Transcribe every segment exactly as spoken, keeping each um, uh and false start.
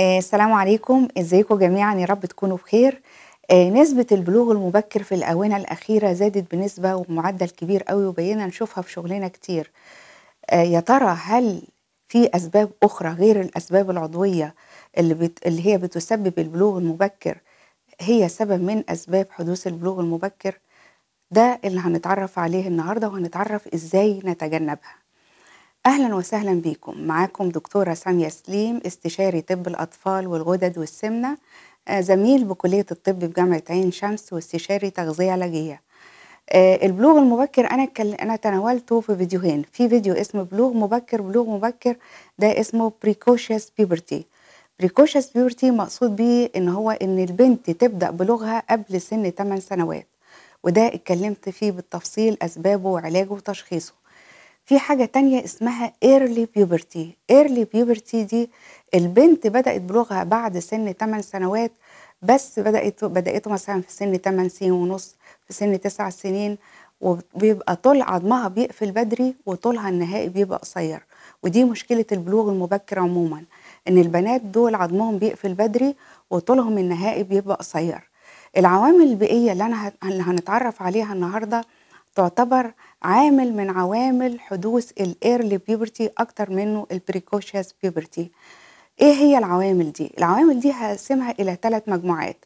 آه السلام عليكم، ازيكم جميعا؟ يا رب تكونوا بخير. آه نسبة البلوغ المبكر في الآونة الأخيرة زادت بنسبة ومعدل كبير قوي، وبقينا نشوفها في شغلنا كتير. آه يا ترى هل في أسباب أخرى غير الأسباب العضوية اللي, بت... اللي هي بتسبب البلوغ المبكر هي سبب من أسباب حدوث البلوغ المبكر؟ ده اللي هنتعرف عليه النهاردة، وهنتعرف إزاي نتجنبها. أهلا وسهلا بيكم، معاكم دكتورة سامية سليم، استشاري طب الأطفال والغدد والسمنة، زميل بكلية الطب بجامعة عين شمس، واستشاري تغذية علاجية. البلوغ المبكر أنا أنا تناولته في فيديوهين، في فيديو اسمه بلوغ مبكر بلوغ مبكر ده اسمه Precocious Puberty. Precocious Puberty مقصود بيه إن هو إن البنت تبدأ بلوغها قبل سن ثمان سنوات، وده اتكلمت فيه بالتفصيل أسبابه وعلاجه وتشخيصه. في حاجة تانية اسمها Early Puberty. Early Puberty دي البنت بدأت بلوغها بعد سن ثمان سنوات، بس بدأت بدأته مثلا في سن ثمان سنين ونص، في سن تسع سنين، وبيبقى طول عظمها بيقفل بدري وطولها النهائي بيبقى قصير. ودي مشكلة البلوغ المبكر عموما، إن البنات دول عظمهم بيقفل بدري وطولهم النهائي بيبقى قصير. العوامل البيئية اللي أنا اللي هنتعرف عليها النهاردة تعتبر عامل من عوامل حدوث الايرلي بيوبرتي اكتر منه البريكوشيس بيوبرتي. ايه هي العوامل دي؟ العوامل دي هقسمها الى ثلاث مجموعات.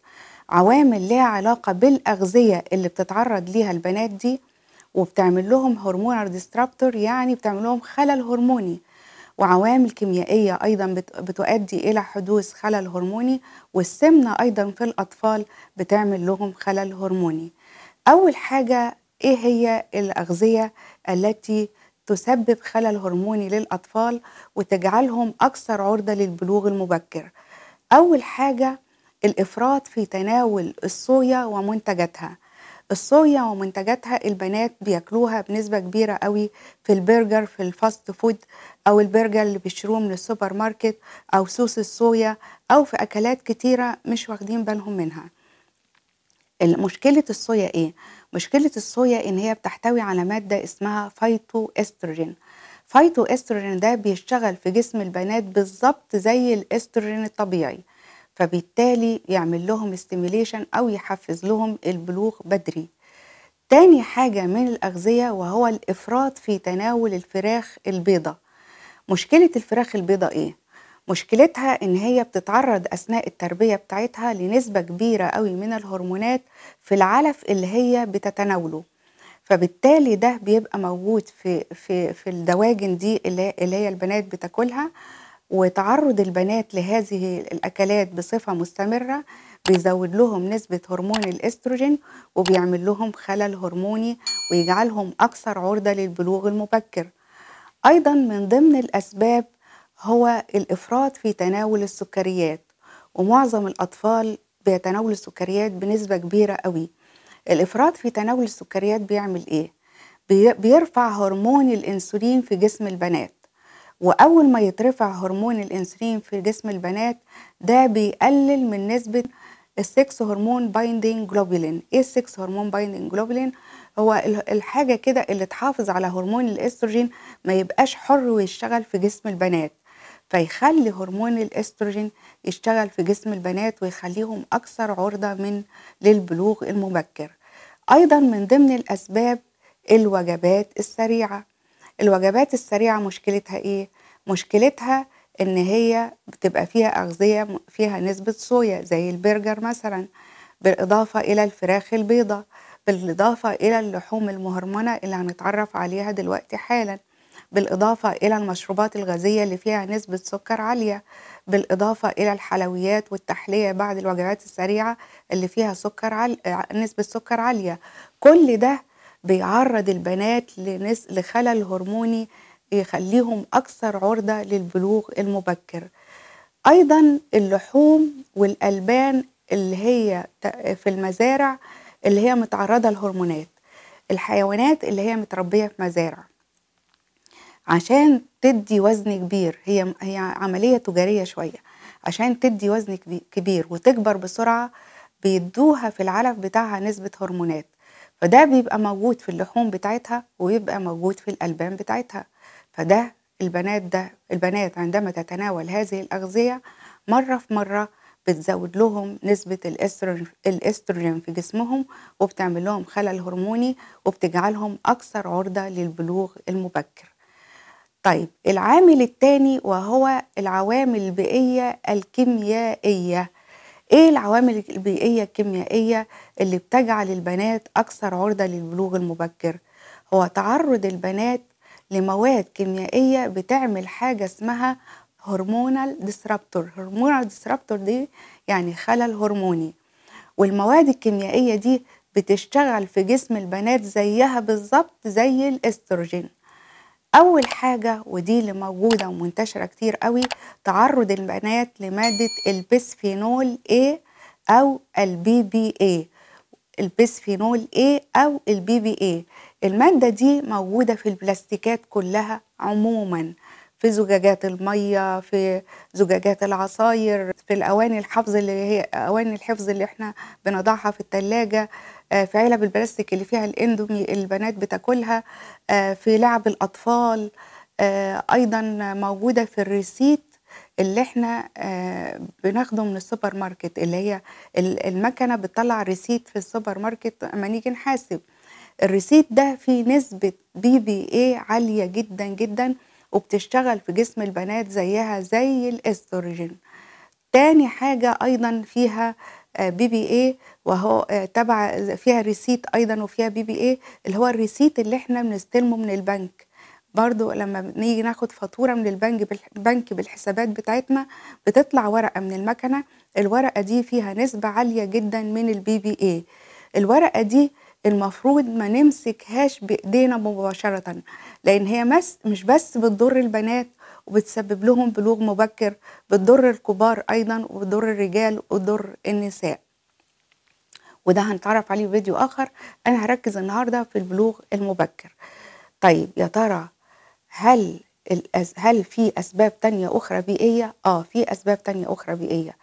عوامل ليها علاقه بالاغذيه اللي بتتعرض ليها البنات دي، وبتعمل لهم هرمونال ديسترابتور، يعني بتعمل لهم خلل هرموني، وعوامل كيميائيه ايضا بتؤدي الى حدوث خلل هرموني، والسمنه ايضا في الاطفال بتعمل لهم خلل هرموني. اول حاجه، ايه هي الاغذيه التي تسبب خلل هرموني للاطفال وتجعلهم اكثر عرضه للبلوغ المبكر؟ اول حاجه الافراط في تناول الصويا ومنتجاتها. الصويا ومنتجاتها البنات بياكلوها بنسبه كبيره قوي في البرجر، في الفاست فود، او البرجر اللي بيشتروه من السوبر ماركت، او صوص الصويا، او في اكلات كتيره مش واخدين بالهم منها. مشكله الصويا ايه؟ مشكلة الصويا إن هي بتحتوي على مادة اسمها فايتو استروجين. فايتو استروجين ده بيشتغل في جسم البنات بالظبط زي الاستروجين الطبيعي، فبالتالي يعمل لهم ستيميليشن أو يحفز لهم البلوغ بدري. تاني حاجة من الأغذية وهو الإفراط في تناول الفراخ البيضة. مشكلة الفراخ البيضة إيه؟ مشكلتها إن هي بتتعرض أثناء التربية بتاعتها لنسبة كبيرة قوي من الهرمونات في العلف اللي هي بتتناوله، فبالتالي ده بيبقى موجود في في في الدواجن دي اللي هي البنات بتاكلها. وتعرض البنات لهذه الأكلات بصفة مستمرة بيزود لهم نسبة هرمون الاستروجين، وبيعمل لهم خلل هرموني، ويجعلهم أكثر عرضة للبلوغ المبكر. أيضا من ضمن الأسباب هو الإفراط في تناول السكريات، ومعظم الأطفال بيتناولوا السكريات بنسبة كبيرة قوي. الإفراط في تناول السكريات بيعمل إيه؟ بيرفع هرمون الأنسولين في جسم البنات، وأول ما يترفع هرمون الأنسولين في جسم البنات ده بيقلل من نسبة السكس هرمون بايندينج جلوبولين. إيه السكس هرمون بايندينج جلوبولين؟ هو الحاجة كده اللي تحافظ على هرمون الأستروجين ما يبقاش حر ويشتغل في جسم البنات، فيخلي هرمون الاستروجين يشتغل في جسم البنات ويخليهم اكثر عرضه من للبلوغ المبكر. ايضا من ضمن الاسباب الوجبات السريعه. الوجبات السريعه مشكلتها ايه؟ مشكلتها ان هي بتبقى فيها اغذيه فيها نسبه صويا زي البرجر مثلا، بالاضافه الى الفراخ البيضه، بالاضافه الى اللحوم المهرمنه اللي هنتعرف عليها دلوقتي حالا، بالإضافة إلى المشروبات الغازية اللي فيها نسبة سكر عالية، بالإضافة إلى الحلويات والتحلية بعد الوجبات السريعة اللي فيها سكر عال... نسبة سكر عالية. كل ده بيعرض البنات لنس... لخلل هرموني يخليهم أكثر عرضة للبلوغ المبكر. أيضا اللحوم والألبان اللي هي في المزارع اللي هي متعرضة لهرمونات، الحيوانات اللي هي متربية في مزارع عشان تدي وزن كبير، هي هي عملية تجارية شوية، عشان تدي وزن كبير وتكبر بسرعة بيدوها في العلف بتاعها نسبة هرمونات، فده بيبقى موجود في اللحوم بتاعتها ويبقى موجود في الألبان بتاعتها. فده البنات ده البنات عندما تتناول هذه الأغذية مرة في مرة بتزود لهم نسبة الاستروجين في جسمهم وبتعمل لهم خلل هرموني وبتجعلهم أكثر عرضة للبلوغ المبكر. طيب العامل الثاني وهو العوامل البيئية الكيميائية. ايه العوامل البيئية الكيميائية اللي بتجعل البنات أكثر عرضة للبلوغ المبكر؟ هو تعرض البنات لمواد كيميائية بتعمل حاجة اسمها هرمونال ديسرابتور. هرمونال ديسرابتور دي يعني خلل هرموني، والمواد الكيميائية دي بتشتغل في جسم البنات زيها بالظبط زي الاستروجين. أول حاجة ودي اللي موجودة ومنتشرة كتير قوي، تعرض البنات لمادة البسفينول A أو البي بي اي. البسفينول A أو البي بي اي المادة دي موجودة في البلاستيكات كلها عموما، في زجاجات المية، في زجاجات العصاير، في الأواني الحفظ اللي هي أواني الحفظ اللي احنا بنضعها في التلاجة، في علب البلاستيك اللي فيها الاندومي البنات بتاكلها، في لعب الأطفال، أيضا موجودة في الريسيت اللي احنا بناخده من السوبر ماركت، اللي هي المكنة بتطلع ريسيت في السوبر ماركت لما نيجي نحاسب. الريسيت ده فيه نسبة بي بي اي عالية جدا جدا وبتشتغل في جسم البنات زيها زي الاستروجين. تاني حاجة أيضا فيها بي بي اي وهو تبع فيها ريسيت أيضا وفيها بي بي اي، اللي هو الريسيت اللي احنا بنستلمه من البنك. برضو لما بنيجي ناخد فاتورة من البنك بالحسابات بتاعتنا بتطلع ورقة من المكنة، الورقة دي فيها نسبة عالية جدا من البي بي اي. الورقة دي المفروض ما نمسكهاش بايدينا مباشرة، لان هي مس مش بس بتضر البنات وبتسبب لهم بلوغ مبكر، بتضر الكبار ايضا وبتضر الرجال وبتضر النساء، وده هنتعرف عليه فيديو اخر. انا هركز النهارده في البلوغ المبكر. طيب يا ترى هل هل في اسباب تانية اخرى بيئية؟ اه في اسباب تانية اخرى بيئية.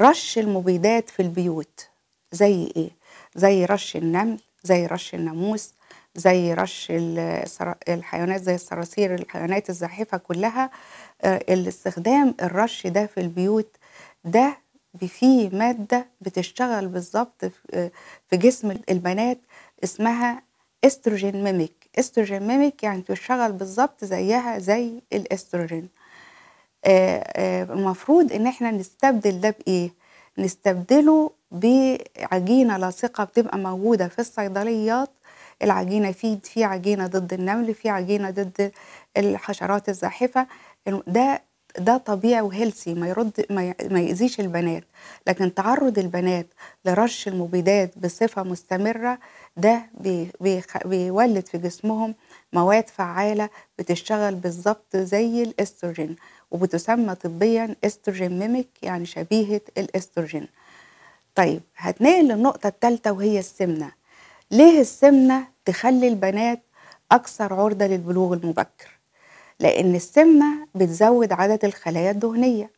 رش المبيدات في البيوت زي ايه؟ زي رش النمل، زي رش الناموس، زي رش الحيوانات زي الصراصير، الحيوانات الزاحفة كلها. الاستخدام الرش ده في البيوت ده فيه مادة بتشتغل بالظبط في جسم البنات اسمها استروجين ميميك. استروجين ميميك يعني بتشتغل بالظبط زيها زي الاستروجين. المفروض ان احنا نستبدل ده بايه؟ نستبدله بعجينة لاصقة بتبقى موجودة في الصيدليات. العجينة فيه في عجينة ضد النمل، في عجينة ضد الحشرات الزاحفة. ده ده طبيعي وهيلثي، ما يرد ما يأذيش البنات. لكن تعرض البنات لرش المبيدات بصفة مستمرة ده بيولد في جسمهم مواد فعالة بتشتغل بالظبط زي الاستروجين، وبتسمى طبيا استروجين ميميك يعني شبيهة الاستروجين. طيب هتنقل للنقطة الثالثة وهي السمنة. ليه السمنة تخلي البنات أكثر عرضة للبلوغ المبكر؟ لأن السمنة بتزود عدد الخلايا الدهنية،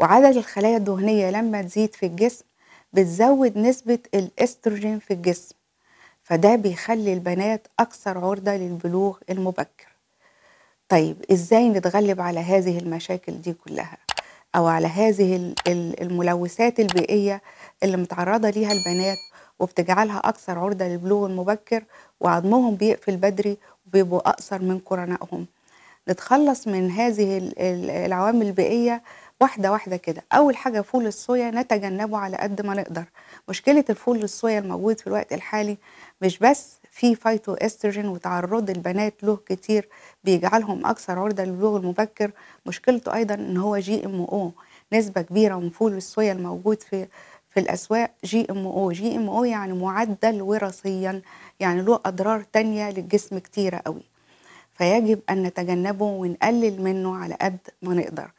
وعدد الخلايا الدهنية لما تزيد في الجسم بتزود نسبة الاستروجين في الجسم، فده بيخلي البنات أكثر عرضة للبلوغ المبكر. طيب إزاي نتغلب على هذه المشاكل دي كلها؟ أو على هذه الملوثات البيئية اللي متعرضة ليها البنات وبتجعلها أكثر عرضة للبلوغ المبكر، وعظمهم بيقفل بدري وبيبقوا أقصر من قرنائهم. نتخلص من هذه العوامل البيئية واحدة واحدة كده. أول حاجة فول الصويا نتجنبه على قد ما نقدر. مشكلة الفول الصويا الموجود في الوقت الحالي مش بس في فايتو استروجين وتعرض البنات له كتير بيجعلهم أكثر عرضة للبلوغ المبكر، مشكلته أيضا إن هو جي ام او. نسبة كبيرة من فول الصويا الموجود في في الأسواق جي ام او. جي ام او يعني معدل وراثيا، يعني له أضرار تانية للجسم كتيرة قوي، فيجب أن نتجنبه ونقلل منه على قد ما نقدر.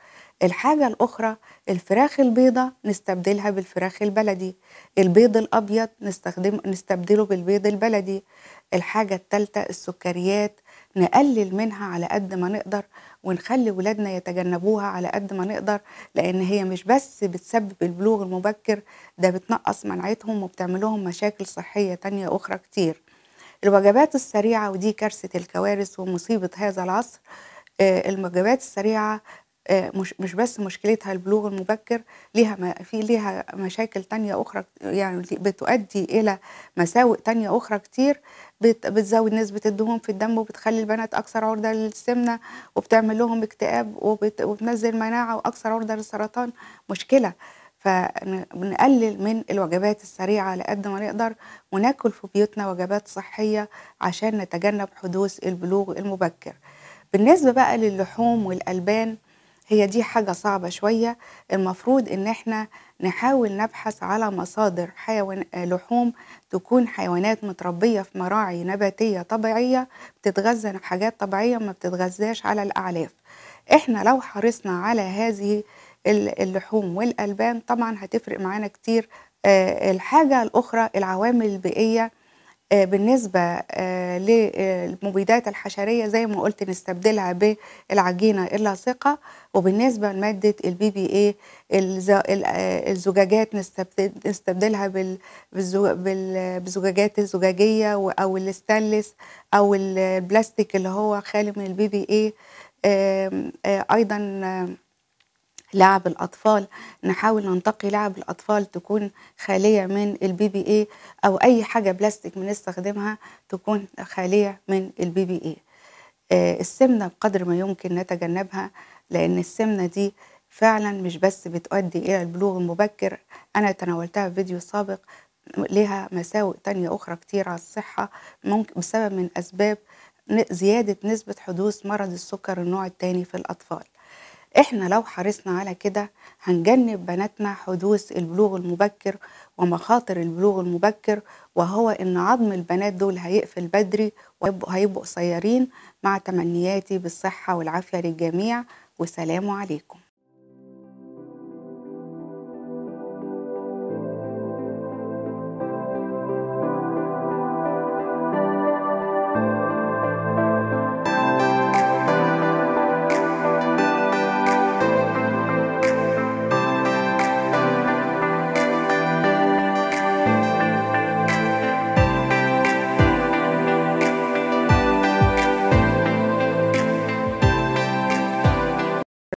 الحاجة الأخرى الفراخ البيضة نستبدلها بالفراخ البلدي، البيض الأبيض نستخدم نستبدله بالبيض البلدي. الحاجة الثالثة السكريات نقلل منها على قد ما نقدر، ونخلي ولادنا يتجنبوها على قد ما نقدر، لأن هي مش بس بتسبب البلوغ المبكر، ده بتنقص مناعتهم وبتعملهم مشاكل صحية تانية أخرى كتير. الوجبات السريعة ودي كارثة الكوارث ومصيبة هذا العصر. الوجبات السريعة مش مش بس مشكلتها البلوغ المبكر، ليها في ليها مشاكل تانية أخرى، يعني بتؤدي إلى مساوئ تانية أخرى كتير. بتزود نسبة الدهون في الدم وبتخلي البنات أكثر عرضة للسمنة وبتعمل لهم اكتئاب وبتنزل مناعة وأكثر عرضة للسرطان. مشكلة. فنقلل من الوجبات السريعة على قد ما نقدر وناكل في بيوتنا وجبات صحية عشان نتجنب حدوث البلوغ المبكر. بالنسبة بقى للحوم والألبان، هي دي حاجة صعبة شوية. المفروض ان احنا نحاول نبحث على مصادر حيوان لحوم تكون حيوانات متربية في مراعي نباتية طبيعية، بتتغذى على حاجات طبيعية ما بتتغذاش على الأعلاف. احنا لو حرصنا على هذه اللحوم والألبان طبعا هتفرق معانا كتير. الحاجة الأخرى العوامل البيئية، بالنسبة للمبيدات الحشرية زي ما قلت نستبدلها بالعجينة اللاصقة، وبالنسبة لمادة البي بي اي الزجاجات نستبدلها بالزجاجات الزجاجية أو الاستانلس أو البلاستيك اللي هو خالي من البي بي اي. أيضا لعب الأطفال نحاول ننتقي لعب الأطفال تكون خالية من البي بي اي، أو أي حاجة بلاستيك بنستخدمها تكون خالية من البي بي اي. السمنة بقدر ما يمكن نتجنبها، لأن السمنة دي فعلا مش بس بتؤدي إلى البلوغ المبكر، أنا تناولتها في فيديو سابق، لها مساوئ تانية أخرى كتير على الصحة ممكن بسبب من أسباب زيادة نسبة حدوث مرض السكر النوع الثاني في الأطفال. احنا لو حرصنا على كده هنجنب بناتنا حدوث البلوغ المبكر ومخاطر البلوغ المبكر، وهو ان عظم البنات دول هيقفل بدري وهيبقوا قصيرين. مع تمنياتي بالصحة والعافية للجميع، والسلام عليكم.